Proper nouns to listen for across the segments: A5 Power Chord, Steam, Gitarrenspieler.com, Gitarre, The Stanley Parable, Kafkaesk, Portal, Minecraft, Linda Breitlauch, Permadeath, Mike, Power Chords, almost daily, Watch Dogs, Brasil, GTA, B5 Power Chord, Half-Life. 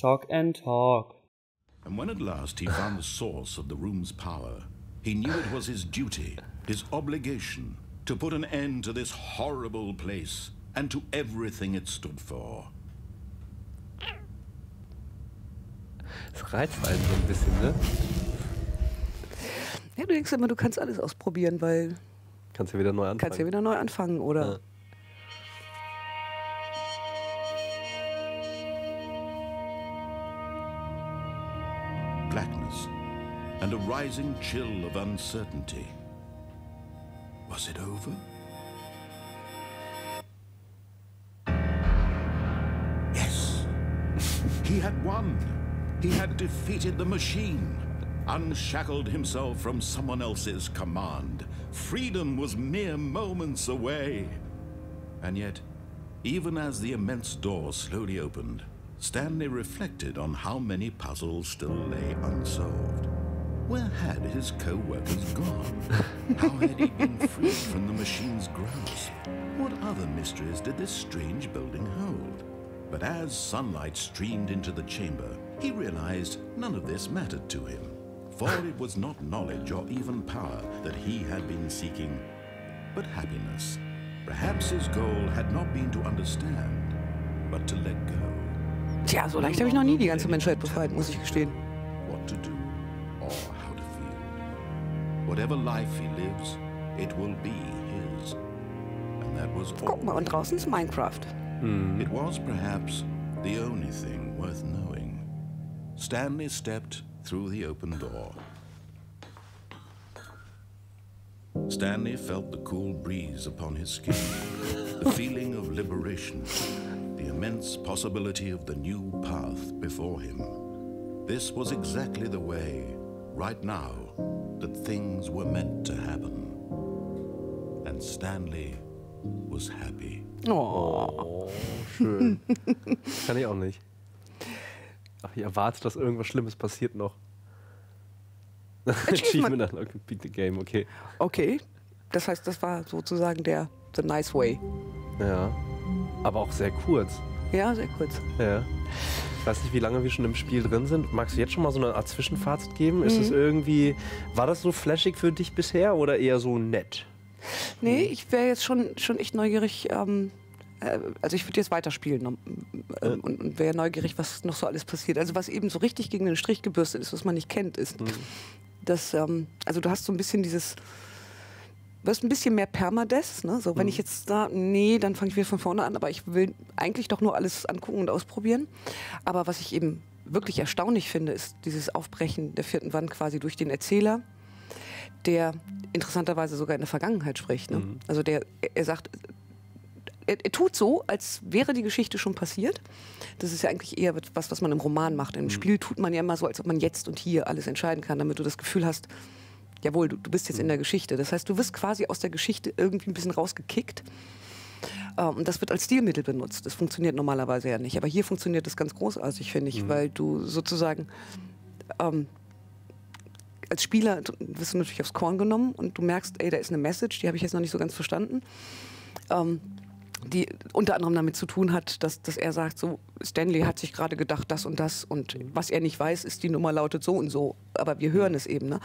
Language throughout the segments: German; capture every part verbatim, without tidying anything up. Shock and talk. And when at last he found the source of the room's power, he knew it was his duty, his obligation, to put an end to this horrible place and to everything it stood for. Das reizt einen so ein bisschen, ne? Ja, du denkst immer, du kannst alles ausprobieren, weil... Kannst ja wieder neu anfangen. Kannst ja wieder neu anfangen, oder? Ja. Blackness and a rising chill of uncertainty. Was it over? Yes. He had won. He had defeated the machine, unshackled himself from someone else's command. Freedom was mere moments away. And yet, even as the immense door slowly opened, Stanley reflected on how many puzzles still lay unsolved. Where had his co-workers gone? How had he been freed from the machine's grasp? What other mysteries did this strange building hold? But as sunlight streamed into the chamber, he realized none of this mattered to him, for it was not knowledge or even power that he had been seeking, but happiness. Perhaps his goal had not been to understand, but to let go. Tja, so leicht habe ich noch nie die ganze Menschheit befreit, muss ich gestehen. What to do or how to feel. Whatever life he lives, it will be his. And that was all. Guck mal, und draußen ist Minecraft. It was perhaps the only thing worth knowing. Stanley stepped through the open door. Stanley felt the cool breeze upon his skin, the feeling of liberation, the immense possibility of the new path before him. This was exactly the way, right now, that things were meant to happen. And Stanley was happy. Oh, oh schön. Kann ich auch nicht. Ach, ich erwarte, dass irgendwas Schlimmes passiert noch. Achievement unlocked, beat the game, okay. Okay, das heißt, das war sozusagen der the nice way. Ja, aber auch sehr kurz. Ja, sehr kurz. Ja. Ich weiß nicht, wie lange wir schon im Spiel drin sind. Magst du jetzt schon mal so eine Art Zwischenfazit geben? Mhm. Ist es irgendwie, war das so flashig für dich bisher oder eher so nett? Nee, ich wäre jetzt schon, schon echt neugierig, ähm, äh, also ich würde jetzt weiterspielen äh, äh. und, und wäre neugierig, was noch so alles passiert. Also was eben so richtig gegen den Strich gebürstet ist, was man nicht kennt, ist, mhm. dass, ähm, also du hast so ein bisschen dieses, du hast ein bisschen mehr Permadeath, ne? So, wenn mhm. ich jetzt da, nee, dann fange ich wieder von vorne an, aber ich will eigentlich doch nur alles angucken und ausprobieren. Aber was ich eben wirklich erstaunlich finde, ist dieses Aufbrechen der vierten Wand quasi durch den Erzähler, der interessanterweise sogar in der Vergangenheit spricht. Ne? Mhm. Also der, er, er sagt, er, er tut so, als wäre die Geschichte schon passiert. Das ist ja eigentlich eher was, was man im Roman macht. Im mhm. Spiel tut man ja immer so, als ob man jetzt und hier alles entscheiden kann, damit du das Gefühl hast, jawohl, du, du bist jetzt mhm. in der Geschichte. Das heißt, du wirst quasi aus der Geschichte irgendwie ein bisschen rausgekickt. Äh, und das wird als Stilmittel benutzt. Das funktioniert normalerweise ja nicht. Aber hier funktioniert das ganz großartig, finde ich, mhm. weil du sozusagen... Ähm, als Spieler wirst du natürlich aufs Korn genommen und du merkst, ey, da ist eine Message, die habe ich jetzt noch nicht so ganz verstanden, ähm, die unter anderem damit zu tun hat, dass, dass er sagt, so, Stanley hat sich gerade gedacht, das und das und was er nicht weiß, ist, die Nummer lautet so und so, aber wir hören es eben. Ne?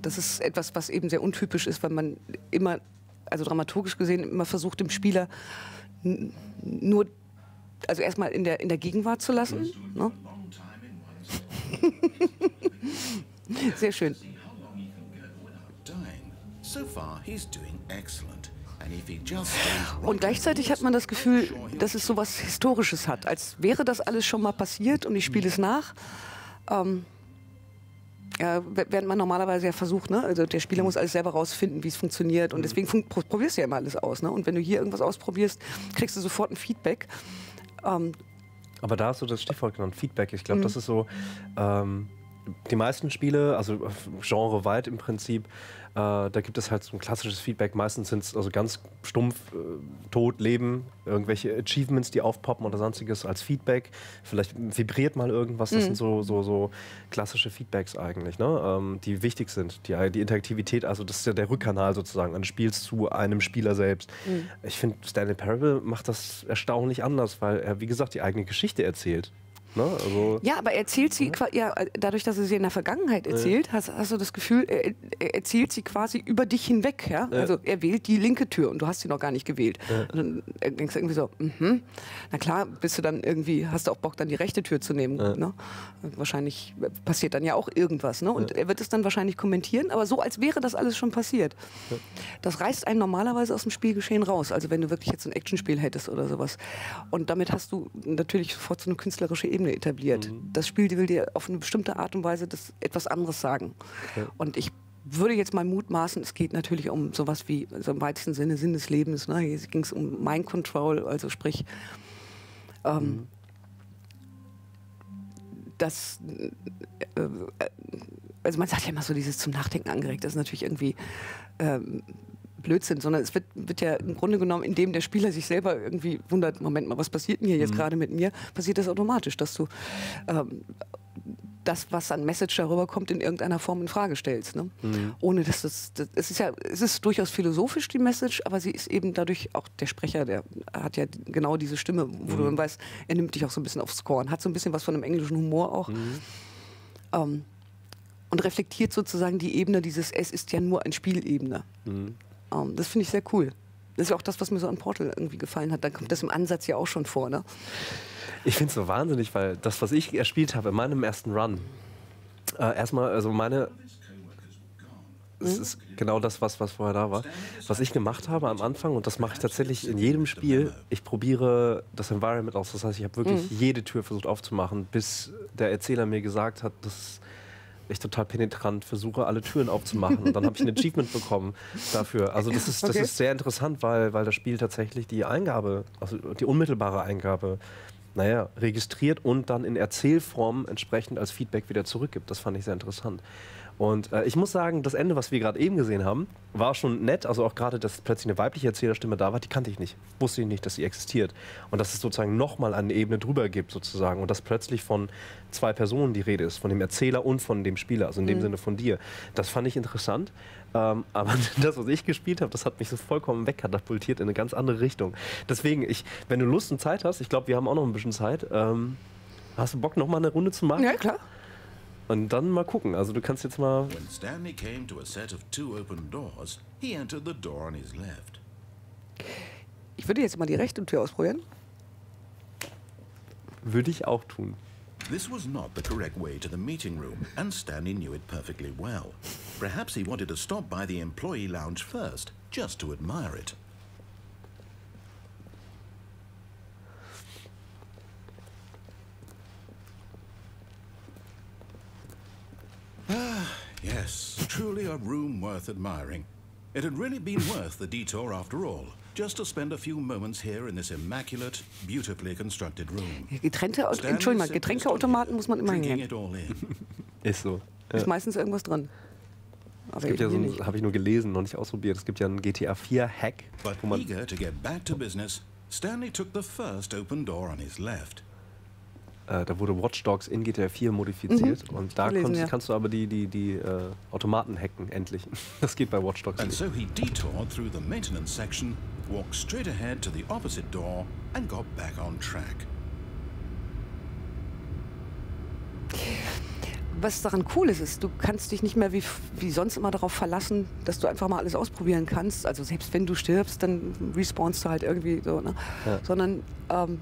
Das ist etwas, was eben sehr untypisch ist, weil man immer, also dramaturgisch gesehen, immer versucht, dem Spieler nur, also erstmal in der, in der Gegenwart zu lassen. Ne? Sehr schön. Und gleichzeitig hat man das Gefühl, dass es so was Historisches hat, als wäre das alles schon mal passiert und ich spiele es nach. Ähm, ja, während man normalerweise ja versucht, ne? Also der Spieler muss alles selber rausfinden, wie es funktioniert und deswegen fun probierst du ja immer alles aus. Ne? Und wenn du hier irgendwas ausprobierst, kriegst du sofort ein Feedback. Ähm, Aber da hast du das Stichwort genannt, Feedback. Ich glaube, das ist so... Ähm Die meisten Spiele, also genreweit im Prinzip, äh, da gibt es halt so ein klassisches Feedback. Meistens sind es also ganz stumpf, äh, Tod, Leben, irgendwelche Achievements, die aufpoppen oder sonstiges als Feedback. Vielleicht vibriert mal irgendwas. Das mhm. sind so, so, so klassische Feedbacks eigentlich, ne? ähm, die wichtig sind. Die, die Interaktivität, also das ist ja der Rückkanal sozusagen eines Spiels zu einem Spieler selbst. Mhm. Ich finde, Stanley Parable macht das erstaunlich anders, weil er, wie gesagt, die eigene Geschichte erzählt. Ne? Also ja, aber erzählt sie, ja, dadurch, dass er sie in der Vergangenheit erzählt, ja. hast, hast du das Gefühl, er, er erzählt sie quasi über dich hinweg. Ja? Ja. Also er wählt die linke Tür und du hast sie noch gar nicht gewählt. Ja. Und dann denkst du irgendwie so, mhm. na klar, bist du dann irgendwie, hast du auch Bock, dann die rechte Tür zu nehmen. Ja. Ne? Wahrscheinlich passiert dann ja auch irgendwas. Ne? Und ja. er wird es dann wahrscheinlich kommentieren, aber so, als wäre das alles schon passiert. Ja. Das reißt einen normalerweise aus dem Spielgeschehen raus. Also wenn du wirklich jetzt ein Actionspiel hättest oder sowas. Und damit hast du natürlich sofort so eine künstlerische Ebene etabliert. Mhm. Das Spiel will dir auf eine bestimmte Art und Weise das etwas anderes sagen. Okay. Und ich würde jetzt mal mutmaßen, es geht natürlich um sowas wie, also im weitesten Sinne, Sinn des Lebens. Ne? Hier ging es um Mind Control, also sprich, ähm, mhm. das, äh, also man sagt ja immer so, dieses zum Nachdenken angeregt, das ist natürlich irgendwie ähm, Blödsinn, sondern es wird, wird ja im Grunde genommen, indem der Spieler sich selber irgendwie wundert, Moment mal, was passiert denn hier jetzt mhm. gerade mit mir, passiert das automatisch, dass du ähm, das, was an Message darüber kommt, in irgendeiner Form in Frage stellst. Ne? Mhm. Ohne dass das, das, es ist ja, es ist durchaus philosophisch, die Message, aber sie ist eben dadurch, auch der Sprecher, der hat ja genau diese Stimme, wo mhm. du dann weißt, er nimmt dich auch so ein bisschen aufs Korn, hat so ein bisschen was von einem englischen Humor auch. Mhm. Ähm, und reflektiert sozusagen die Ebene dieses, es ist ja nur ein Spielebene. Mhm. Um, das finde ich sehr cool. Das ist ja auch das, was mir so an Portal irgendwie gefallen hat. Da kommt das im Ansatz ja auch schon vor, ne? Ich finde es so wahnsinnig, weil das, was ich erspielt habe in meinem ersten Run, äh, erstmal, also meine... Es ist genau das, was, was vorher da war. Was ich gemacht habe am Anfang, und das mache ich tatsächlich in jedem Spiel, ich probiere das Environment aus. Das heißt, ich habe wirklich mhm. jede Tür versucht aufzumachen, bis der Erzähler mir gesagt hat, dass... ich total penetrant versuche, alle Türen aufzumachen. Und dann habe ich ein Achievement bekommen dafür. Also das ist, das okay. ist sehr interessant, weil, weil das Spiel tatsächlich die Eingabe, also die unmittelbare Eingabe, naja, registriert und dann in Erzählform entsprechend als Feedback wieder zurückgibt. Das fand ich sehr interessant. Und äh, ich muss sagen, das Ende, was wir gerade eben gesehen haben, war schon nett. Also auch gerade, dass plötzlich eine weibliche Erzählerstimme da war, die kannte ich nicht. Wusste ich nicht, dass sie existiert. Und dass es sozusagen nochmal eine Ebene drüber gibt sozusagen. Und dass plötzlich von zwei Personen die Rede ist. Von dem Erzähler und von dem Spieler. Also in dem mhm. Sinne von dir. Das fand ich interessant. Ähm, aber das, was ich gespielt habe, das hat mich so vollkommen wegkatapultiert in eine ganz andere Richtung. Deswegen, ich, wenn du Lust und Zeit hast, ich glaube, wir haben auch noch ein bisschen Zeit. Ähm, hast du Bock, nochmal eine Runde zu machen? Ja, klar. Und dann mal gucken. Also du kannst jetzt mal. When Stanley came to a set of two open doors, he entered the door on his left. Ich würde jetzt mal die rechte Tür ausprobieren. Würde ich auch tun. This was not the correct way to the meeting room, and Stanley knew it perfectly well. Perhaps he wanted to stop by the employee lounge first, just to admire it. Ah, yes, truly a room worth admiring. It had really been worth the detour after all, just to spend a few moments here in this immaculate, beautifully constructed room. Getränke, Entschuldigung mal, Getränkeautomaten muss man immer hingehen. Ist so. Ja. Ist meistens irgendwas dran. Aber es gibt ja so ein, habe ich nur gelesen, noch nicht ausprobiert, es gibt ja einen G T A vier Hack. But eager to get back to business, Stanley took the first open door on his left. Da wurde Watch Dogs in G T A vier modifiziert mhm. und da Lesen, konntest, ja. kannst du aber die, die, die äh, Automaten hacken, endlich. Das geht bei Watch Dogs nicht. Was daran cool ist, ist, du kannst dich nicht mehr wie, wie sonst immer darauf verlassen, dass du einfach mal alles ausprobieren kannst. Also selbst wenn du stirbst, dann respawnst du halt irgendwie so, ne? Ja. Sondern ähm,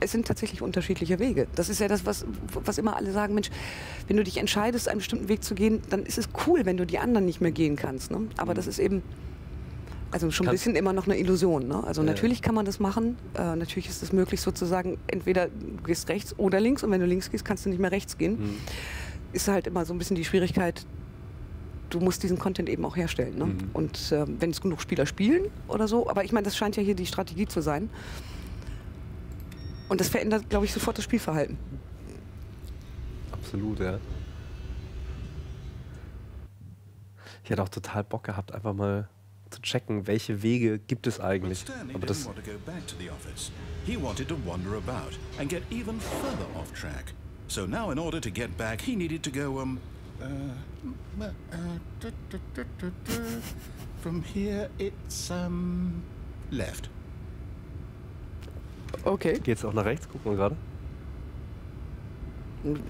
es sind tatsächlich unterschiedliche Wege. Das ist ja das, was, was immer alle sagen, Mensch, wenn du dich entscheidest, einen bestimmten Weg zu gehen, dann ist es cool, wenn du die anderen nicht mehr gehen kannst. Ne? Aber mhm. das ist eben also schon ein bisschen immer noch eine Illusion. Ne? Also ja, natürlich ja. kann man das machen, äh, natürlich ist es möglich sozusagen, entweder du gehst rechts oder links und wenn du links gehst, kannst du nicht mehr rechts gehen. Mhm. Ist halt immer so ein bisschen die Schwierigkeit, du musst diesen Content eben auch herstellen. Ne? Mhm. Und äh, wenn es genug Spieler spielen oder so, aber ich meine, das scheint ja hier die Strategie zu sein. Und das verändert, glaube ich, sofort das Spielverhalten. Absolut, ja. Ich hätte auch total Bock gehabt, einfach mal zu checken, welche Wege gibt es eigentlich. Aber das... So now in order to get back, he needed to go um from here it's um left. Okay. Geht's auch nach rechts? Gucken wir gerade. unten.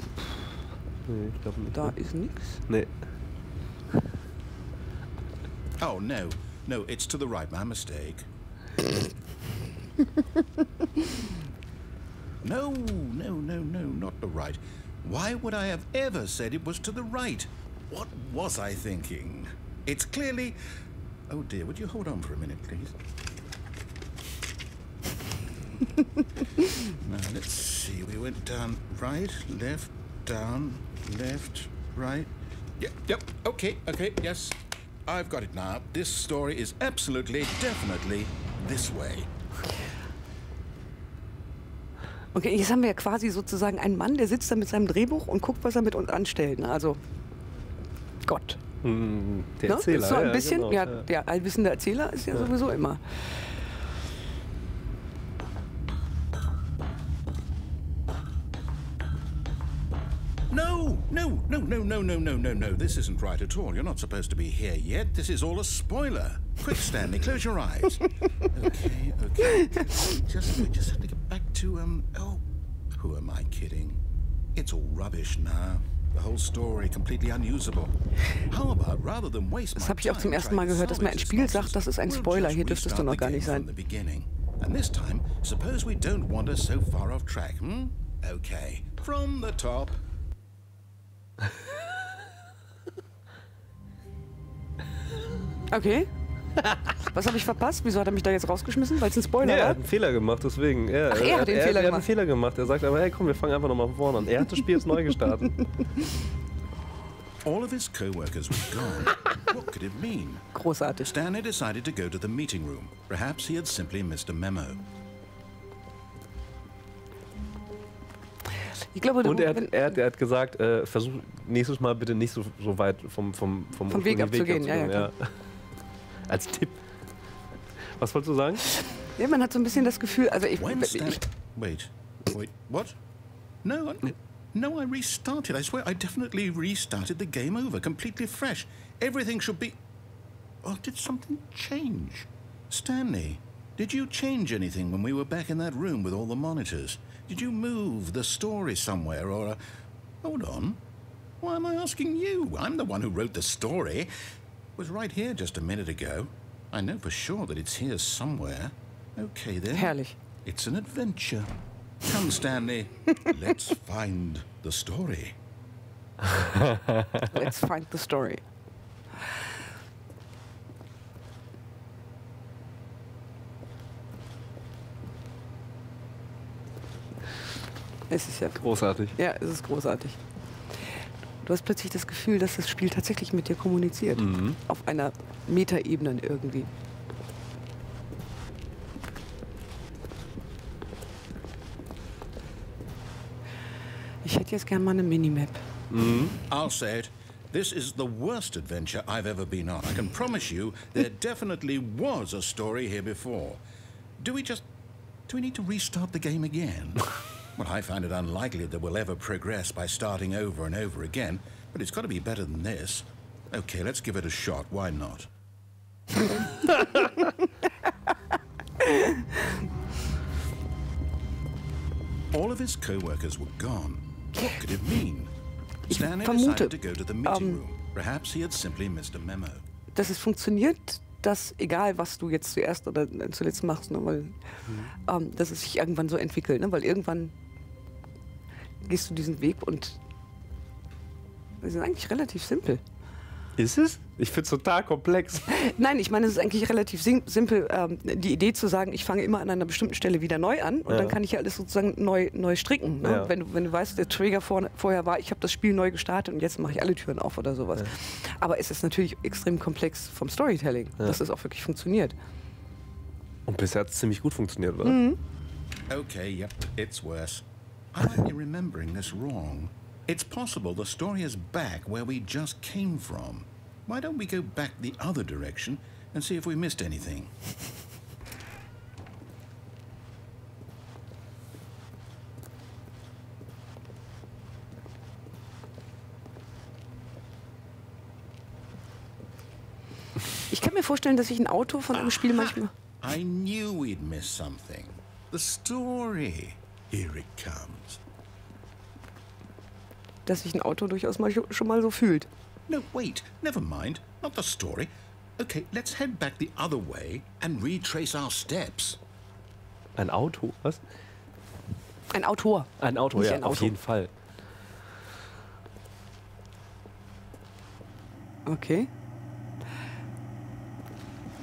Nee, ich glaube nicht. Da ist nichts. Nee. Oh, no. No, it's to the right, my mistake. No, no, no, no, not the right. Why would I have ever said it was to the right? What was I thinking? It's clearly... Oh dear, would you hold on for a minute, please? Now, let's see, we went down right, left, down, left, right. Yep, yep, okay, okay, yes. I've got it now. This story is absolutely, definitely this way. Okay, jetzt haben wir ja quasi sozusagen einen Mann, der sitzt da mit seinem Drehbuch und guckt, was er mit uns anstellt. Also, Gott. Mm, der ne? Erzähler. So ein ja, bisschen, genau, ja, ja. Der allwissende Erzähler ist ja, ja sowieso immer. No, no, no, no, no, no, no, no, no. This isn't right at all. You're not supposed to be here yet. This is all a spoiler. Quick, Stanley, close your eyes. Okay, okay. Just, we just have to get back to um. Oh, who am I kidding? It's all rubbish now. The whole story completely unusable. How about rather than waste my time? Das habe ich auch zum ersten Mal gehört, dass man ein Spiel sagt, das ist ein Spoiler. Hier dürftest du noch gar nicht sein. And this time, suppose we don't wander so far off track. Hmm? Okay, from the top. Okay. Was habe ich verpasst? Wieso hat er mich da jetzt rausgeschmissen? Weil es ein Spoiler war? Nee, er hat einen Fehler gemacht, deswegen. Er, Ach, er, er hat den er, Fehler er, gemacht. Er hat einen Fehler gemacht. Er sagt aber, hey, komm, wir fangen einfach nochmal von vorne an. Er hat das Spiel jetzt neu gestartet. All of his co-workers were gone. What could it mean? Großartig. Stanley decided to go to the meeting room. Perhaps he had simply missed a memo. Ich glaube, und er hat, er, hat, er hat gesagt, äh, versuch nächstes Mal bitte nicht so, so weit vom, vom, vom, vom Weg abzugehen. Ja, ja, ja. Als Tipp. Was wolltest du sagen? Ja, man hat so ein bisschen das Gefühl, also ich... ich wait, wait, what? No, I, no, I restarted. I swear, I definitely restarted the game over, completely fresh. Everything should be... Oh, did something change? Stanley, did you change anything when we were back in that room with all the monitors? Did you move the story somewhere or... A... Hold on. Why am I asking you? I'm the one who wrote the story. It was right here just a minute ago. I know for sure that it's here somewhere. Okay then. Herrlich. It's an adventure. Come, Stanley. Let's find the story. Let's find the story. Es ist ja großartig. Ja, es ist großartig. Du hast plötzlich das Gefühl, dass das Spiel tatsächlich mit dir kommuniziert. Mhm. Auf einer Metaebene irgendwie. Ich hätte jetzt gerne mal eine Minimap. Mhm. I'll say it. This is the worst adventure I've ever been on. I can promise you, there definitely was a story here before. Do we just... Do we need to restart the game again? Well, I find it unlikely that we'll ever progress by starting over and over again, but it's got to be better than this. Okay, let's give it a shot. Why not? All of his co-workers were gone. What could it mean? Stanley decided to go to the meeting room. Perhaps he had simply missed a memo. Dass es funktioniert, dass egal, was du jetzt zuerst oder zuletzt machst, ne, weil, mhm. ähm, dass es sich irgendwann so entwickelt, ne, weil irgendwann gehst du diesen Weg und wir sind eigentlich relativ simpel. Ist es? Ich finde es total komplex. Nein, ich meine, es ist eigentlich relativ sim simpel, ähm, die Idee zu sagen, ich fange immer an einer bestimmten Stelle wieder neu an und ja. dann kann ich ja alles sozusagen neu, neu stricken. Ne? Ja. Wenn, du, wenn du weißt, der Trigger vor, vorher war, ich habe das Spiel neu gestartet und jetzt mache ich alle Türen auf oder sowas. Ja. Aber es ist natürlich extrem komplex vom Storytelling, ja. dass es auch wirklich funktioniert. Und bisher hat es ziemlich gut funktioniert, oder? Mhm. Okay, yep, it's worse. I might be remembering this wrong. It's possible the story is back where we just came from. Why don't we go back the other direction and see if we missed anything? Ich kann mir vorstellen, dass ich ein Auto von einem Spiel manchmal... I knew we'd miss something. The story. Here it comes. dass sich ein Autor durchaus mal schon mal so fühlt. No, wait, never mind, not the story. Okay, let's head back the other way and retrace our steps. Ein Auto, was? Ein Autor. Ein Autor, ja, ein Auto. Auf jeden Fall. Okay.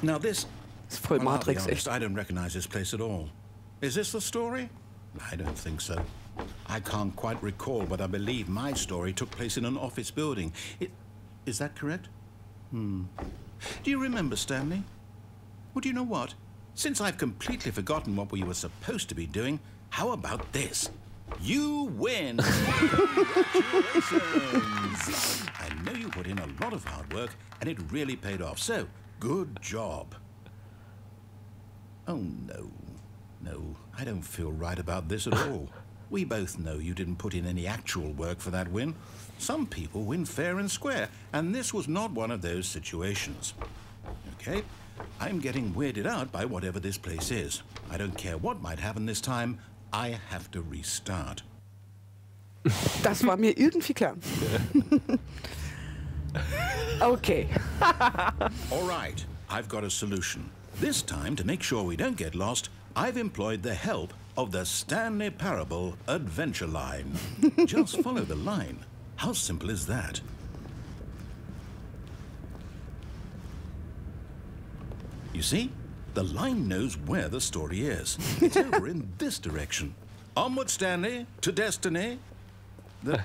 Now this is voll Matrix, echt. I don't recognize this place at all. Is this the story? I don't think so. I can't quite recall, but I believe my story took place in an office building. It, is that correct? Hmm. Do you remember, Stanley? Well, do you know what? Since I've completely forgotten what we were supposed to be doing, how about this? You win! Congratulations! I know you put in a lot of hard work, and it really paid off, so good job. Oh, no. No, I don't feel right about this at all. We both know you didn't put in any actual work for that win. Some people win fair and square, and this was not one of those situations. Okay, I'm getting weirded out by whatever this place is. I don't care what might happen this time, I have to restart. Das war mir irgendwie klar. Okay. All right, I've got a solution. This time, to make sure we don't get lost, I've employed the help of the Stanley Parable adventure line. Just follow the line. How simple is that? You see? The line knows where the story is. It's over in this direction. Onward, Stanley, to destiny. The...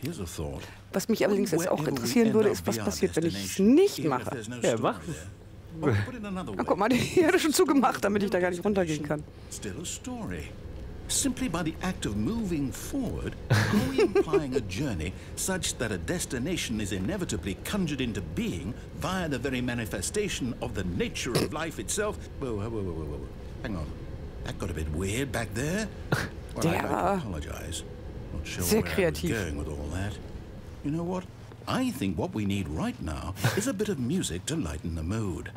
Here's a thought. Was mich allerdings jetzt auch interessieren würde, ist, was passiert, wenn ich es nicht mache. Ja, mach es. Oh, guck mal, die hat schon zugemacht, damit ich da gar nicht runtergehen kann. Still a story. Simply by the act of moving forward, are we implying a journey such that a destination is inevitably conjured into being via the very manifestation of the nature of life itself? Whoa, whoa, whoa, whoa, whoa. Hang on. That got a bit weird back there. Well, I apologize. Not sure where I was going with all that. You know what? I think what we need right now is a bit of music to lighten the mood.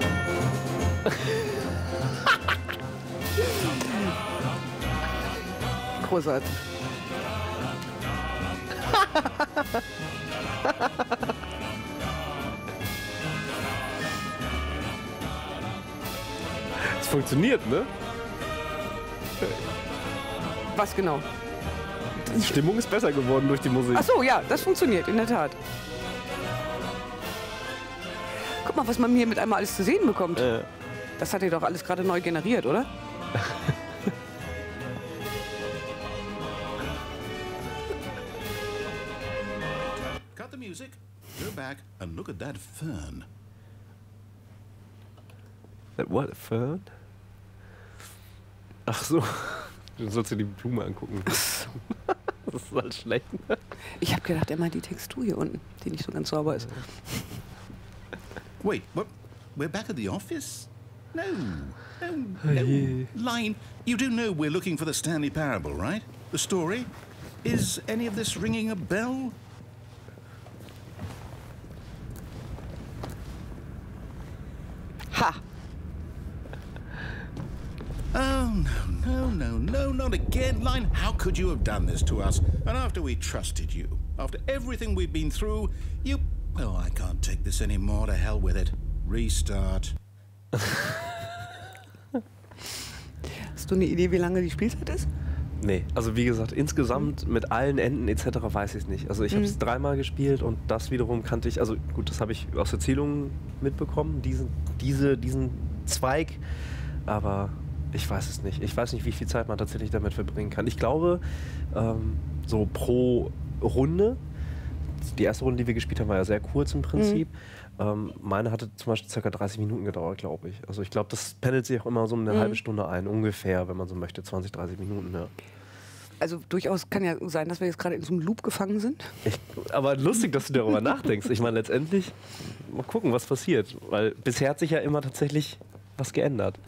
Großartig. Es funktioniert, ne? Was genau? Die Stimmung ist besser geworden durch die Musik. Ach so, ja, das funktioniert, in der Tat. Guck mal, was man hier mit einmal alles zu sehen bekommt. Äh. Das hat ihr doch alles gerade neu generiert, oder? Cut the music, go back and look at that fern. That what, a fern? Ach so. Du sollst dir die Blume angucken. Das ist halt schlecht. Ich habe gedacht, er meint die Textur hier unten, die nicht so ganz sauber ist. Wait, what? We're back at the office? No, no, no. Line, you do know we're looking for the Stanley Parable, right? The story? Is any of this ringing a bell? Ha! Oh, no, no, no, no, not again, Line. How could you have done this to us? And after we trusted you, after everything we've been through, you... Oh, I can't take this anymore. To hell with it. Restart. Hast du eine Idee, wie lange die Spielzeit ist? Nee, also wie gesagt, insgesamt mit allen Enden et cetera weiß ich es nicht. Also ich mhm. habe es dreimal gespielt und das wiederum kannte ich, also gut, das habe ich aus Erzählungen mitbekommen, diesen, diese, diesen Zweig, aber... Ich weiß es nicht. Ich weiß nicht, wie viel Zeit man tatsächlich damit verbringen kann. Ich glaube, ähm, so pro Runde, die erste Runde, die wir gespielt haben, war ja sehr kurz im Prinzip. Mhm. Ähm, meine hatte zum Beispiel ca. dreißig Minuten gedauert, glaube ich. Also ich glaube, das pendelt sich auch immer so um eine mhm. halbe Stunde ein, ungefähr, wenn man so möchte, zwanzig, dreißig Minuten. Ja. Also durchaus kann ja sein, dass wir jetzt gerade in so einem Loop gefangen sind. Ich, aber lustig, dass du darüber nachdenkst. Ich meine, letztendlich, mal gucken, was passiert. Weil bisher hat sich ja immer tatsächlich was geändert.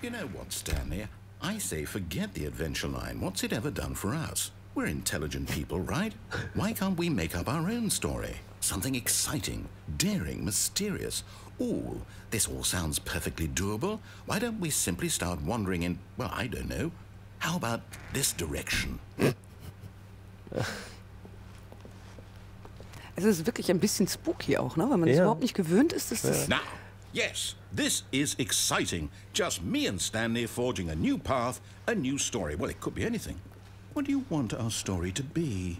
You know what, Stanley? I say forget the adventure line. What's it ever done for us? We're intelligent people, right? Why can't we make up our own story? Something exciting, daring, mysterious. Ooh, this all sounds perfectly doable. Why don't we simply start wandering in, well, I don't know. How about this direction? Es ist wirklich ein bisschen spooky auch, ne? Weil man es ja. überhaupt nicht gewöhnt ist, dass das... Now, yes, this is exciting. Just me and Stanley forging a new path, a new story. Well, it could be anything. What do you want our story to be?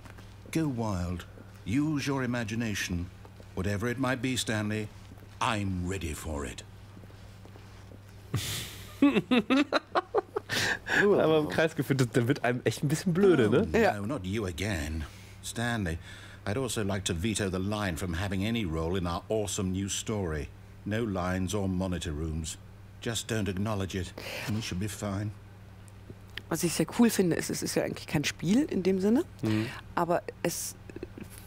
Go wild. Use your imagination. Whatever it might be, Stanley, I'm ready for it. Aber im Kreis geführt, dann wird einem echt ein bisschen blöde, ne? Oh, no, not you again. Stanley, I'd also like to veto the line from having any role in our awesome new story. No lines or monitor rooms. Just don't acknowledge it, and we should be fine. Was ich sehr cool finde, ist, es ist ja eigentlich kein Spiel in dem Sinne, mhm. aber es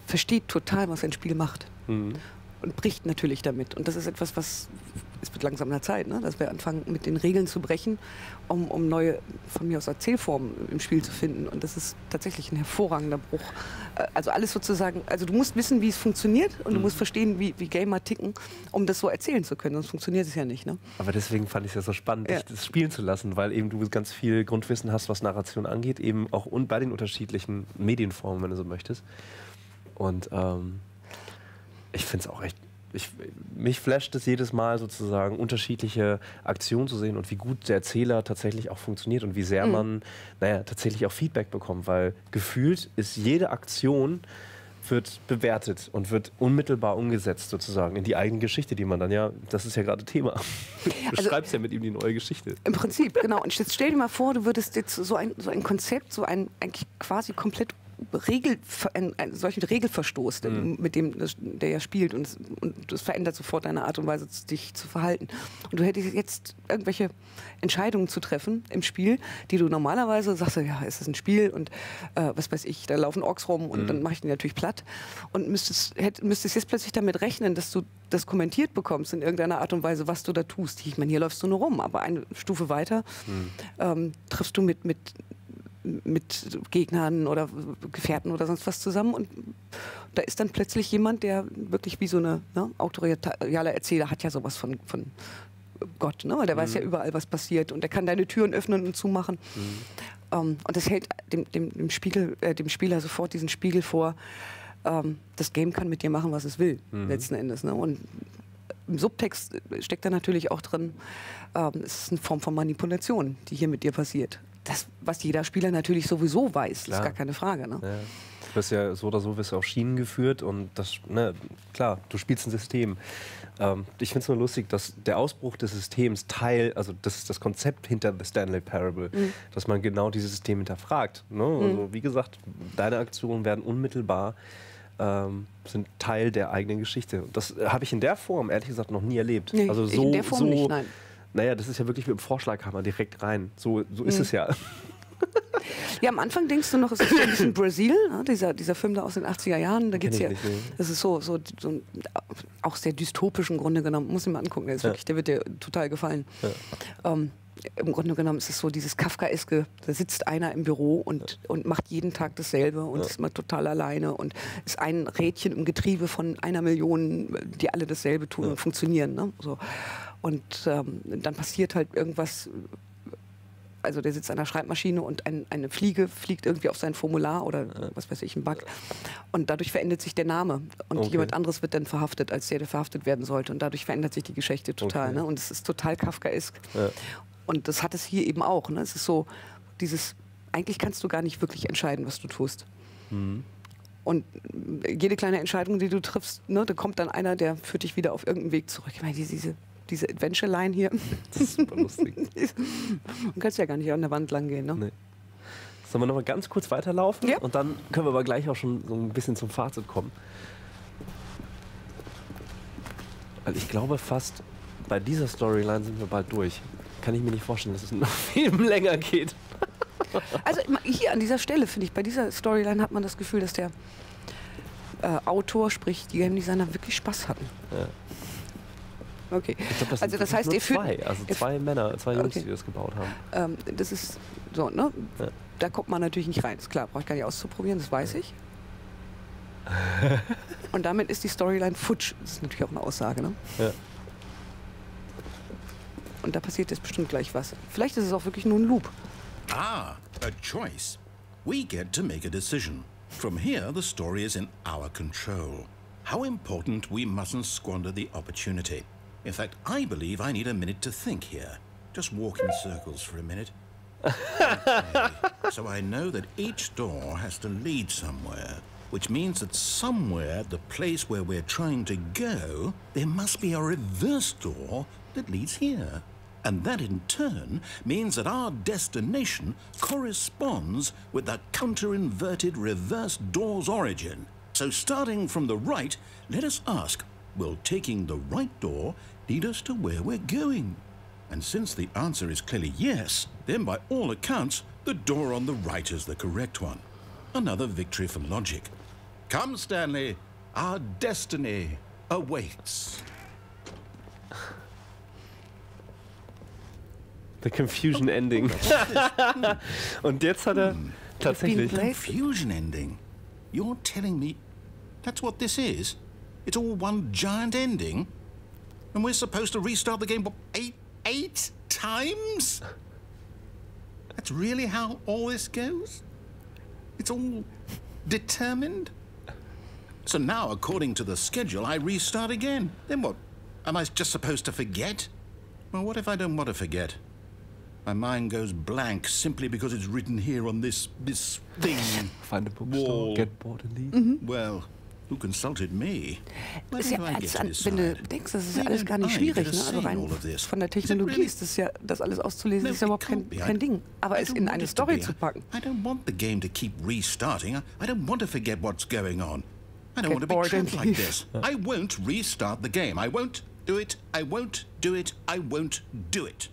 versteht total, was ein Spiel macht. Mhm. Und bricht natürlich damit. Und das ist etwas, was, es wird langsam einer Zeit, ne? dass wir anfangen, mit den Regeln zu brechen, um, um neue, von mir aus Erzählformen im Spiel zu finden. Und das ist tatsächlich ein hervorragender Bruch. Also alles sozusagen, also du musst wissen, wie es funktioniert und mhm. du musst verstehen, wie, wie Gamer ticken, um das so erzählen zu können. Sonst funktioniert es ja nicht. Ne? Aber deswegen fand ich es ja so spannend, ja. das spielen zu lassen, weil eben du ganz viel Grundwissen hast, was Narration angeht, eben auch und bei den unterschiedlichen Medienformen, wenn du so möchtest. Und, ähm ich finde es auch echt, ich, mich flasht es jedes Mal sozusagen, unterschiedliche Aktionen zu sehen und wie gut der Erzähler tatsächlich auch funktioniert und wie sehr mhm. man naja, tatsächlich auch Feedback bekommt, weil gefühlt ist jede Aktion wird bewertet und wird unmittelbar umgesetzt sozusagen in die eigene Geschichte, die man dann ja, das ist ja gerade Thema. Du also, schreibst ja mit ihm die neue Geschichte. Im Prinzip, genau. Und jetzt stell dir mal vor, du würdest jetzt so ein, so ein Konzept, so ein eigentlich quasi komplett Regel, einen, einen solchen Regelverstoß, mhm. mit dem der ja spielt und, und das verändert sofort deine Art und Weise, dich zu verhalten. Und du hättest jetzt irgendwelche Entscheidungen zu treffen im Spiel, die du normalerweise sagst, ja, es ist ein Spiel und äh, was weiß ich, da laufen Orks rum und mhm. dann mache ich den natürlich platt und müsstest, hätt, müsstest jetzt plötzlich damit rechnen, dass du das kommentiert bekommst in irgendeiner Art und Weise, was du da tust. Ich meine, hier läufst du nur rum, aber eine Stufe weiter mhm. ähm, triffst du mit, mit mit Gegnern oder Gefährten oder sonst was zusammen und da ist dann plötzlich jemand, der wirklich wie so eine ne, autoriale Erzähler hat ja sowas von, von Gott, ne? der mhm. weiß ja überall, was passiert und der kann deine Türen öffnen und zumachen mhm. ähm, und das hält dem, dem, dem, Spiegel, äh, dem Spieler sofort diesen Spiegel vor, ähm, das Game kann mit dir machen, was es will, mhm. letzten Endes. Ne? Und im Subtext steckt da natürlich auch drin, ähm, es ist eine Form von Manipulation, die hier mit dir passiert. Das, was jeder Spieler natürlich sowieso weiß, klar. ist gar keine Frage. Ne? Ja. Du wirst ja so oder so wirst ja auf Schienen geführt und das, ne, klar, du spielst ein System. Ähm, ich finde es nur lustig, dass der Ausbruch des Systems Teil, also das ist das Konzept hinter The Stanley Parable, mhm. dass man genau dieses System hinterfragt. Ne? Also, mhm. wie gesagt, deine Aktionen werden unmittelbar Ähm, sind Teil der eigenen Geschichte. Und das äh, habe ich in der Form, ehrlich gesagt, noch nie erlebt. Nee, also so, in der Form so, nicht, nein. Naja, das ist ja wirklich mit dem Vorschlaghammer direkt rein. So, so ist mhm. es ja. Ja, am Anfang denkst du noch, es ist ein bisschen Brasil, ne? dieser, dieser Film da aus den achtziger Jahren, da geht's ja, nicht, nee. das ist so, so, so auch sehr dystopisch im Grunde genommen, muss ich mal angucken, der, ist ja. wirklich, der wird dir total gefallen. Ja. Ähm, im Grunde genommen ist es so dieses Kafkaeske, da sitzt einer im Büro und, und macht jeden Tag dasselbe und ja. ist immer total alleine und ist ein Rädchen im Getriebe von einer Million, die alle dasselbe tun ja. und funktionieren. Ne? So. Und ähm, dann passiert halt irgendwas, also der sitzt an der Schreibmaschine und ein, eine Fliege fliegt irgendwie auf sein Formular oder was weiß ich, ein Bug. Und dadurch verändert sich der Name. Und okay. jemand anderes wird dann verhaftet, als der, der verhaftet werden sollte. Und dadurch verändert sich die Geschichte total. Okay. Ne? Und es ist total kafkaesk. Ja. Und das hat es hier eben auch. Ne? Es ist so, dieses, eigentlich kannst du gar nicht wirklich entscheiden, was du tust. Mhm. Und jede kleine Entscheidung, die du triffst, ne, da kommt dann einer, der führt dich wieder auf irgendeinen Weg zurück. Ich meine, diese, diese Adventure-Line hier. Das ist super lustig. Man kann ja gar nicht an der Wand lang gehen. Ne? Nee. Sollen wir noch mal ganz kurz weiterlaufen? Ja. Und dann können wir aber gleich auch schon so ein bisschen zum Fazit kommen. Weil ich glaube fast, bei dieser Storyline sind wir bald durch. Kann ich mir nicht vorstellen, dass es noch viel länger geht. Also hier an dieser Stelle, finde ich, bei dieser Storyline hat man das Gefühl, dass der äh, Autor, sprich die Game Designer, wirklich Spaß hatten. Ja. Okay. Ich glaub, das also das heißt, ihr zwei, also zwei Männer, zwei Jungs, okay. die das gebaut haben. Ähm, das ist so, ne? Ja. Da kommt man natürlich nicht rein. Ist klar, brauche ich gar nicht auszuprobieren, das weiß ja. ich. Und damit ist die Storyline futsch. Das ist natürlich auch eine Aussage, ne? Ja. Und da passiert jetzt bestimmt gleich was. Vielleicht ist es auch wirklich nur ein Loop. Ah, a choice. We get to make a decision. From here, the story is in our control. How important we mustn't squander the opportunity. In fact, I believe I need a minute to think here. Just walk in circles for a minute. Okay. So I know that each door has to lead somewhere, which means that somewhere, the place where we're trying to go, there must be a reverse door that leads here. And that in turn means that our destination corresponds with the counter-inverted reverse door's origin. So starting from the right, let us ask, will taking the right door lead us to where we're going? And since the answer is clearly yes, then by all accounts, the door on the right is the correct one. Another victory for logic. Come, Stanley, our destiny awaits. The confusion ending. Und jetzt hat er tatsächlich. Confusion ending. You're telling me that's what this is? It's all one giant ending, and we're supposed to restart the game eight eight times? That's really how all this goes? It's all determined? So now, according to the schedule, I restart again. Then what? Am I just supposed to forget? Well, what if I don't want to forget? My mind goes blank simply because it's written here on this this thing. Find a bookstore, get bored and leave. Mm-hmm. Well, who consulted me? Ist ja alles an, wenn du denkst, das ist ja alles gar nicht schwierig, ne? Also rein von der Technologie ist das ja, das alles auszulesen, ist ja überhaupt kein, kein Ding. Aber es in eine Story zu packen. I don't want the game to keep restarting. I don't want to forget what's going on. I don't want to be trapped like this. I won't restart the game. I won't do it. I won't do it. I won't do it.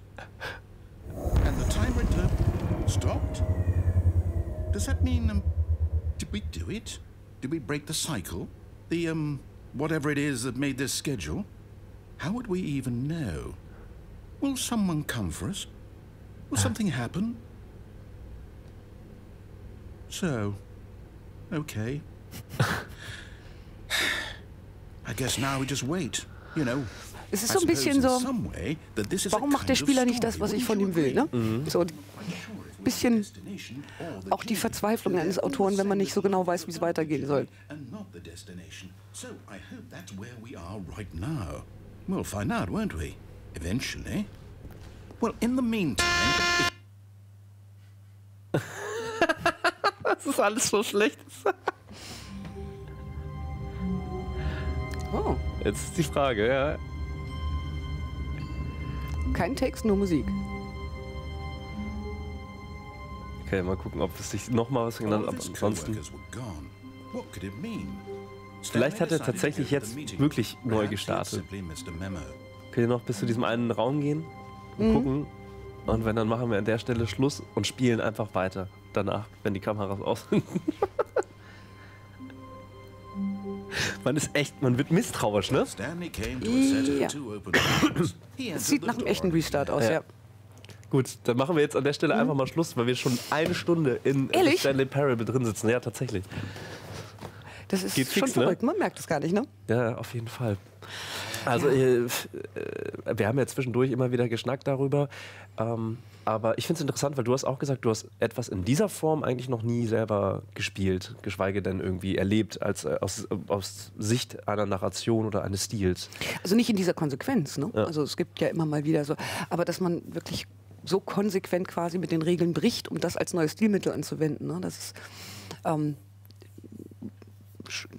And the timer stopped? Does that mean, um, did we do it? Did we break the cycle? The, um, whatever it is that made this schedule? How would we even know? Will someone come for us? Will something happen? So, okay. I guess now we just wait, you know. Es ist so ein bisschen so, warum macht der Spieler nicht das, was ich von ihm will? Ne? Mhm. So ein bisschen auch die Verzweiflung eines Autoren, wenn man nicht so genau weiß, wie es weitergehen soll. Das ist alles so schlecht. Oh. Jetzt ist die Frage, ja. Kein Text, nur Musik. Okay, mal gucken, ob es sich nochmal was genannt hat. Ansonsten. Vielleicht hat er tatsächlich jetzt wirklich neu gestartet. Könnt ihr noch bis zu diesem einen Raum gehen und mhm. gucken? Und wenn, dann machen wir an der Stelle Schluss und spielen einfach weiter. Danach, wenn die Kameras aus sind. Man ist echt, man wird misstrauisch, ne? Ja. Das sieht nach einem echten Restart aus, ja. ja. Gut, dann machen wir jetzt an der Stelle mhm. einfach mal Schluss, weil wir schon eine Stunde in The Stanley Parable drin sitzen. Ja, tatsächlich. Das ist Geht schon fix, verrückt, ne? Man merkt das gar nicht, ne? Ja, auf jeden Fall. Also, ja. äh, wir haben ja zwischendurch immer wieder geschnackt darüber. Ähm, aber ich finde es interessant, weil du hast auch gesagt, du hast etwas in dieser Form eigentlich noch nie selber gespielt, geschweige denn irgendwie erlebt, als äh, aus, aus Sicht einer Narration oder eines Stils. Also nicht in dieser Konsequenz, ne? Ja. Also es gibt ja immer mal wieder so, aber dass man wirklich so konsequent quasi mit den Regeln bricht, um das als neues Stilmittel anzuwenden, ne? Das ist... Ähm,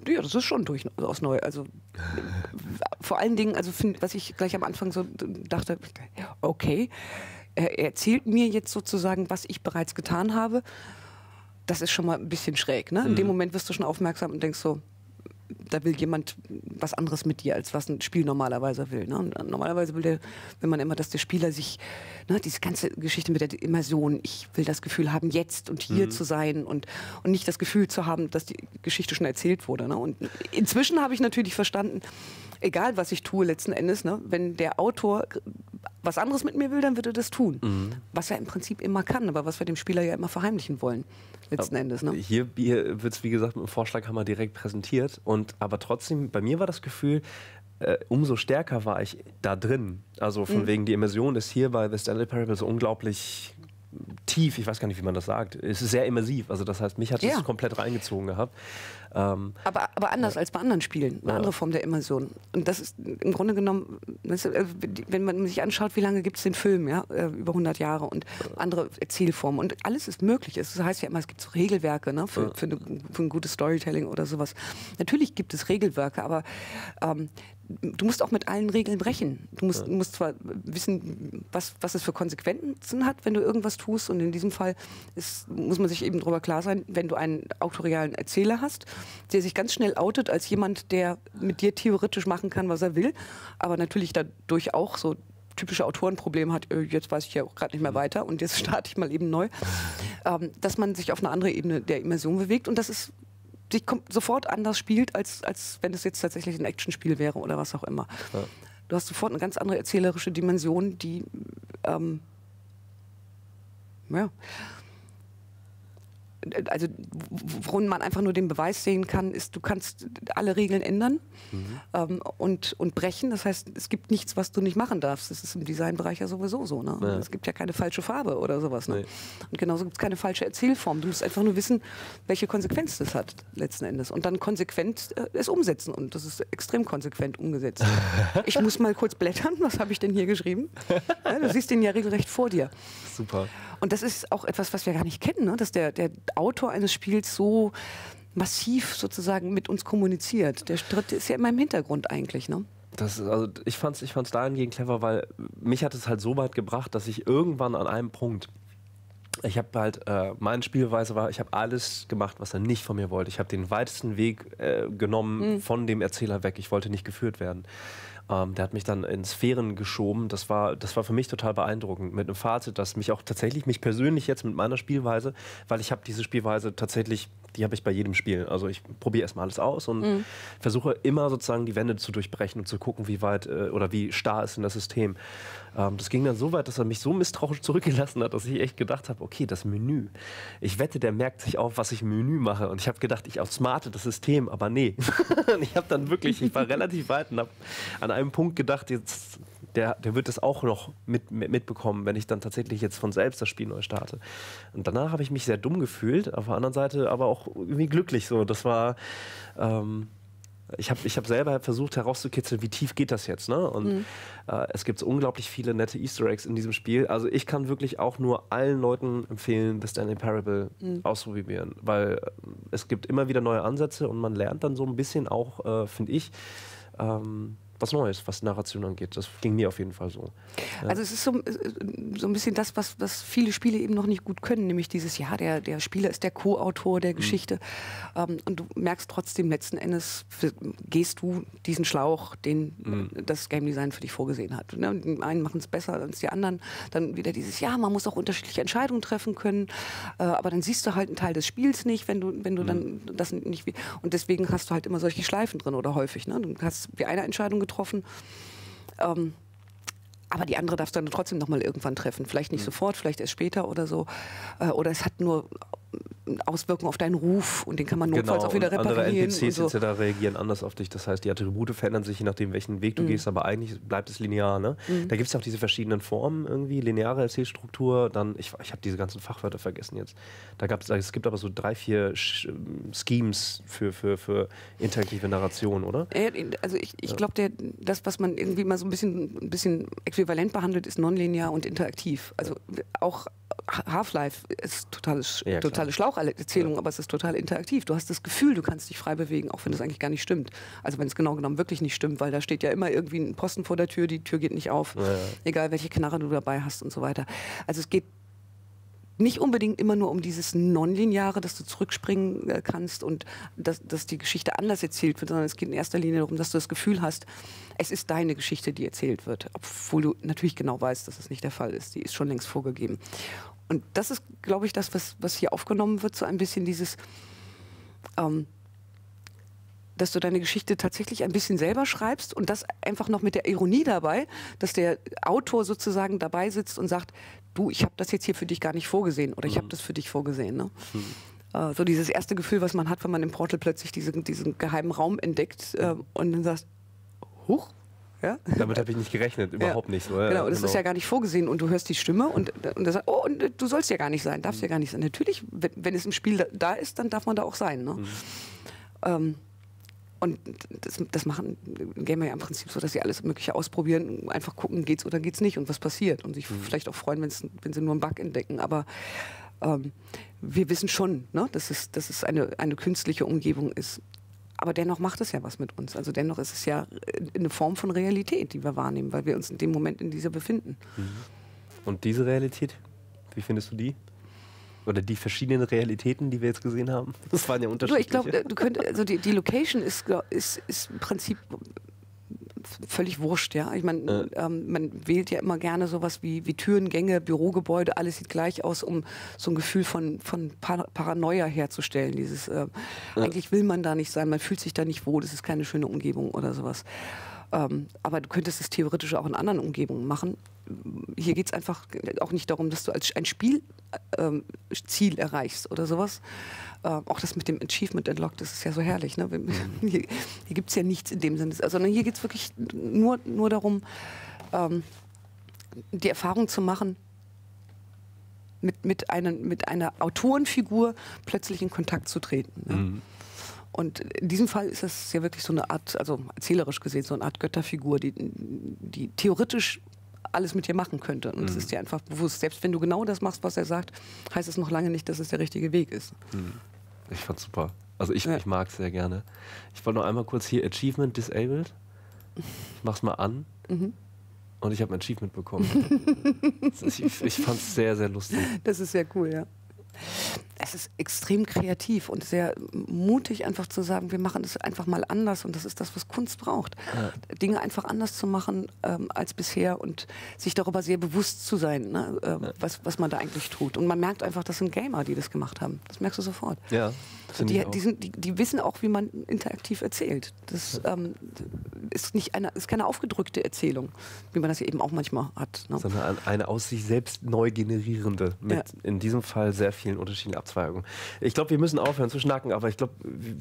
Ja, das ist schon durchaus neu. Also vor allen Dingen, also find, was ich gleich am Anfang so dachte, okay, er erzählt mir jetzt sozusagen, was ich bereits getan habe. Das ist schon mal ein bisschen schräg, ne? In mhm. dem Moment wirst du schon aufmerksam und denkst so, da will jemand was anderes mit dir, als was ein Spiel normalerweise will. Ne? Und normalerweise will, der, will man immer, dass der Spieler sich, ne, diese ganze Geschichte mit der Immersion, ich will das Gefühl haben, jetzt und hier mhm. zu sein und, und nicht das Gefühl zu haben, dass die Geschichte schon erzählt wurde. Ne? Und inzwischen habe ich natürlich verstanden, egal was ich tue letzten Endes, ne, wenn der Autor was anderes mit mir will, dann wird er das tun. Mhm. Was er im Prinzip immer kann, aber was wir dem Spieler ja immer verheimlichen wollen, letzten aber Endes. Ne? Hier, hier wird es, wie gesagt, mit dem Vorschlaghammer direkt präsentiert. Und, aber trotzdem, bei mir war das Gefühl, äh, umso stärker war ich da drin. Also von mhm. wegen, die Immersion ist hier bei The Stanley Parable so unglaublich tief, ich weiß gar nicht, wie man das sagt. Es ist sehr immersiv, also das heißt, mich hat es ja. komplett reingezogen gehabt. Ähm, aber, aber anders äh, als bei anderen Spielen, eine ja. andere Form der Immersion. Und das ist im Grunde genommen, wenn man sich anschaut, wie lange gibt es den Film, ja, über hundert Jahre und andere Erzählformen und alles ist möglich. Das heißt ja immer, es gibt so Regelwerke, ne, für, ja. für, eine, für ein gutes Storytelling oder sowas. Natürlich gibt es Regelwerke, aber ähm, du musst auch mit allen Regeln brechen. Du musst, ja. musst zwar wissen, was, was es für Konsequenzen hat, wenn du irgendwas tust. Und in diesem Fall ist, muss man sich eben darüber klar sein, wenn du einen autorialen Erzähler hast, der sich ganz schnell outet als jemand, der mit dir theoretisch machen kann, was er will, aber natürlich dadurch auch so typische Autorenproblem hat, jetzt weiß ich ja gerade nicht mehr weiter und jetzt starte ich mal eben neu, ähm, dass man sich auf eine andere Ebene der Immersion bewegt und dass es sich sofort anders spielt, als, als wenn es jetzt tatsächlich ein Actionspiel wäre oder was auch immer. Ja. Du hast sofort eine ganz andere erzählerische Dimension, die ähm, ja, also worin man einfach nur den Beweis sehen kann, ist, du kannst alle Regeln ändern mhm. ähm, und, und brechen. Das heißt, es gibt nichts, was du nicht machen darfst. Das ist im Designbereich ja sowieso so. Ne? Ja. Es gibt ja keine falsche Farbe oder sowas. Ne? Nee. Und genauso gibt es keine falsche Erzählform. Du musst einfach nur wissen, welche Konsequenz das hat letzten Endes. Und dann konsequent äh, es umsetzen. Und das ist extrem konsequent umgesetzt. Ich muss mal kurz blättern. Was habe ich denn hier geschrieben? Ja, du siehst den ja regelrecht vor dir. Super. Und das ist auch etwas, was wir gar nicht kennen, ne? Dass der, der Autor eines Spiels so massiv sozusagen mit uns kommuniziert. Der Dritte ist ja immer im Hintergrund eigentlich, ne? Das, also ich fand es ich fand's dahingehend clever, weil mich hat es halt so weit gebracht, dass ich irgendwann an einem Punkt, ich habe halt, äh, meine Spielweise war, ich habe alles gemacht, was er nicht von mir wollte. Ich habe den weitesten Weg äh, genommen mhm. von dem Erzähler weg. Ich wollte nicht geführt werden. Ähm, der hat mich dann in Sphären geschoben. Das war, das war für mich total beeindruckend. Mit einem Fazit, das mich auch tatsächlich, mich persönlich jetzt mit meiner Spielweise, weil ich habe diese Spielweise tatsächlich, die habe ich bei jedem Spiel. Also ich probiere erstmal alles aus und mhm. versuche immer sozusagen die Wände zu durchbrechen und zu gucken, wie weit äh, oder wie starr ist denn das System. Ähm, das ging dann so weit, dass er mich so misstrauisch zurückgelassen hat, dass ich echt gedacht habe, okay, das Menü. Ich wette, der merkt sich auf, was ich im Menü mache. Und ich habe gedacht, ich outsmarte das System, aber nee. Ich habe dann wirklich, ich war relativ weit und habe an einem einem Punkt gedacht, jetzt, der, der wird das auch noch mit, mit, mitbekommen, wenn ich dann tatsächlich jetzt von selbst das Spiel neu starte. Und danach habe ich mich sehr dumm gefühlt, auf der anderen Seite aber auch irgendwie glücklich so. Das war, ähm, ich habe ich hab selber versucht herauszukitzeln, wie tief geht das jetzt, ne? Und mhm. äh, es gibt unglaublich viele nette Easter Eggs in diesem Spiel. Also ich kann wirklich auch nur allen Leuten empfehlen, The Stanley Parable mhm. auszuprobieren, weil es gibt immer wieder neue Ansätze und man lernt dann so ein bisschen auch, äh, finde ich, ähm, was Neues, was Narration angeht. Das ging mir auf jeden Fall so. Ja. Also es ist so, so ein bisschen das, was, was viele Spiele eben noch nicht gut können, nämlich dieses, ja, der, der Spieler ist der Co-Autor der Geschichte. Mhm. Ähm, und du merkst trotzdem, letzten Endes gehst du diesen Schlauch, den mhm. das Game Design für dich vorgesehen hat. Ne? Die einen machen es besser als die anderen. Dann wieder dieses, ja, man muss auch unterschiedliche Entscheidungen treffen können, äh, aber dann siehst du halt einen Teil des Spiels nicht, wenn du, wenn du mhm. dann das nicht... Und deswegen hast du halt immer solche Schleifen drin oder häufig. Ne? Du hast die eine Entscheidung getroffen, getroffen. Ähm, aber die andere darfst du dann trotzdem noch mal irgendwann treffen. Vielleicht nicht mhm. sofort, vielleicht erst später oder so. Äh, oder es hat nur Auswirkungen auf deinen Ruf und den kann man notfalls genau, auch wieder reparieren. Andere N P Cs und so. et cetera reagieren anders auf dich. Das heißt, die Attribute verändern sich, je nachdem, welchen Weg du mhm. gehst, aber eigentlich bleibt es linear. Ne? Mhm. Da gibt es ja auch diese verschiedenen Formen irgendwie, lineare Erzählstruktur, dann, ich, ich habe diese ganzen Fachwörter vergessen jetzt. Da gab's, es gibt aber so drei, vier Sch Schemes für, für, für interaktive Narration, oder? Also ich, ich glaube, der, das, was man irgendwie mal so ein bisschen, ein bisschen äquivalent behandelt, ist nonlinear und interaktiv. Also ja. auch Half-Life ist totale, ja, totale Schlaucherzählung, ja. aber es ist total interaktiv. Du hast das Gefühl, du kannst dich frei bewegen, auch wenn das eigentlich gar nicht stimmt. Also wenn es genau genommen wirklich nicht stimmt, weil da steht ja immer irgendwie ein Posten vor der Tür, die Tür geht nicht auf, ja. egal welche Knarre du dabei hast und so weiter. Also es geht nicht unbedingt immer nur um dieses Nonlineare, dass du zurückspringen kannst und dass, dass die Geschichte anders erzählt wird, sondern es geht in erster Linie darum, dass du das Gefühl hast, es ist deine Geschichte, die erzählt wird. Obwohl du natürlich genau weißt, dass das nicht der Fall ist. Die ist schon längst vorgegeben. Und das ist, glaube ich, das, was, was hier aufgenommen wird, so ein bisschen dieses, ähm, dass du deine Geschichte tatsächlich ein bisschen selber schreibst und das einfach noch mit der Ironie dabei, dass der Autor sozusagen dabei sitzt und sagt, du, ich habe das jetzt hier für dich gar nicht vorgesehen oder ich habe das für dich vorgesehen. Ne? Mhm. Äh, so dieses erste Gefühl, was man hat, wenn man im Portal plötzlich diesen, diesen geheimen Raum entdeckt äh, und dann sagt, huch, ja? Damit habe ich nicht gerechnet, überhaupt ja. nicht. So, ja, genau, das genau. ist ja gar nicht vorgesehen und du hörst die Stimme und, und er sagt, oh, und du sollst ja gar nicht sein, darfst mhm. ja gar nicht sein. Natürlich, wenn, wenn es im Spiel da, da ist, dann darf man da auch sein. Ne? Mhm. Ähm, und das, das machen Gamer ja im Prinzip so, dass sie alles Mögliche ausprobieren, einfach gucken, geht's oder geht's nicht und was passiert. Und sich mhm. vielleicht auch freuen, wenn's, wenn sie nur einen Bug entdecken. Aber ähm, wir wissen schon, ne, dass es, dass es eine, eine künstliche Umgebung ist. Aber dennoch macht es ja was mit uns. Also dennoch ist es ja eine Form von Realität, die wir wahrnehmen, weil wir uns in dem Moment in dieser befinden. Mhm. Und diese Realität, wie findest du die? Oder die verschiedenen Realitäten, die wir jetzt gesehen haben? Das waren ja unterschiedliche. Du, ich glaube, du könntest, also die, die Location ist, ist, ist im Prinzip völlig wurscht, ja. Ich meine, äh. ähm, man wählt ja immer gerne sowas wie, wie Türen, Gänge, Bürogebäude, alles sieht gleich aus, um so ein Gefühl von, von Par Paranoia herzustellen. Dieses, äh, äh. Eigentlich will man da nicht sein, man fühlt sich da nicht wohl, das ist keine schöne Umgebung oder sowas. Ähm, aber du könntest es theoretisch auch in anderen Umgebungen machen. Hier geht es einfach auch nicht darum, dass du als ein Spiel ähm, Ziel erreichst oder sowas. Ähm, auch das mit dem Achievement Unlocked, das ist ja so herrlich. Ne? Hier, hier gibt es ja nichts in dem Sinne. Also hier geht es wirklich nur, nur darum, ähm, die Erfahrung zu machen, mit, mit, einem, mit einer Autorenfigur plötzlich in Kontakt zu treten. Ne? Mhm. Und in diesem Fall ist das ja wirklich so eine Art, also erzählerisch gesehen, so eine Art Götterfigur, die, die theoretisch alles mit dir machen könnte. Und es mhm. ist dir einfach bewusst. Selbst wenn du genau das machst, was er sagt, heißt es noch lange nicht, dass es der richtige Weg ist. Mhm. Ich fand's super. Also ich, ja. ich mag es sehr gerne. Ich wollte noch einmal kurz hier Achievement Disabled. Ich mach's mal an. Mhm. Und ich habe ein Achievement bekommen. ich ich fand's sehr, sehr lustig. Das ist sehr cool, ja. Es ist extrem kreativ und sehr mutig, einfach zu sagen, wir machen das einfach mal anders. Und das ist das, was Kunst braucht. Ja. Dinge einfach anders zu machen ähm, als bisher und sich darüber sehr bewusst zu sein, ne, äh, ja. was, was man da eigentlich tut. Und man merkt einfach, das sind Gamer, die das gemacht haben. Das merkst du sofort. Ja, die, die, sind, die, die wissen auch, wie man interaktiv erzählt. Das ja. ähm, ist, nicht eine, ist keine aufgedrückte Erzählung, wie man das ja eben auch manchmal hat. Ne? Sondern eine aus sich selbst neu generierende, mit ja. in diesem Fall sehr vielen unterschiedlichen Abzweigungen. Ich glaube, wir müssen aufhören zu schnacken, aber ich glaube,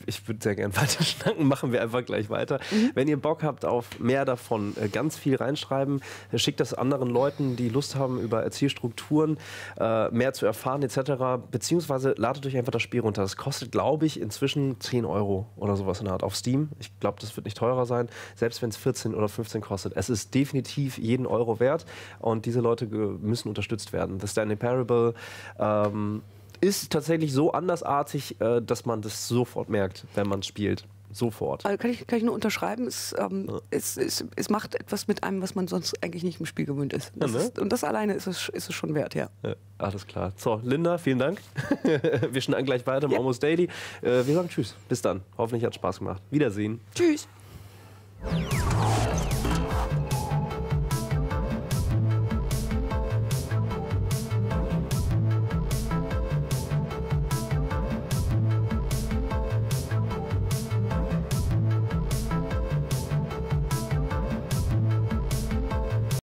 ich würde sehr gerne weiter schnacken. Machen wir einfach gleich weiter. Mhm. Wenn ihr Bock habt auf mehr davon, ganz viel reinschreiben, schickt das anderen Leuten, die Lust haben, über Erzählstrukturen mehr zu erfahren et cetera. Beziehungsweise ladet euch einfach das Spiel runter. Das kostet, glaube ich, inzwischen zehn Euro oder sowas in der Art auf Steam. Ich glaube, das wird nicht teurer sein, selbst wenn es vierzehn oder fünfzehn kostet. Es ist definitiv jeden Euro wert und diese Leute müssen unterstützt werden. The Stanley Parable, ähm, ist tatsächlich so andersartig, dass man das sofort merkt, wenn man spielt. Sofort. Also kann ich, kann ich nur unterschreiben, es, ähm, ja. es, es, es macht etwas mit einem, was man sonst eigentlich nicht im Spiel gewöhnt ist. Das ja, ne? ist und das alleine ist es, ist es schon wert, ja. ja. Alles klar. So, Linda, vielen Dank. Wir schneiden gleich weiter im ja. Almost Daily. Äh, wir sagen tschüss. Bis dann. Hoffentlich hat es Spaß gemacht. Wiedersehen. Tschüss.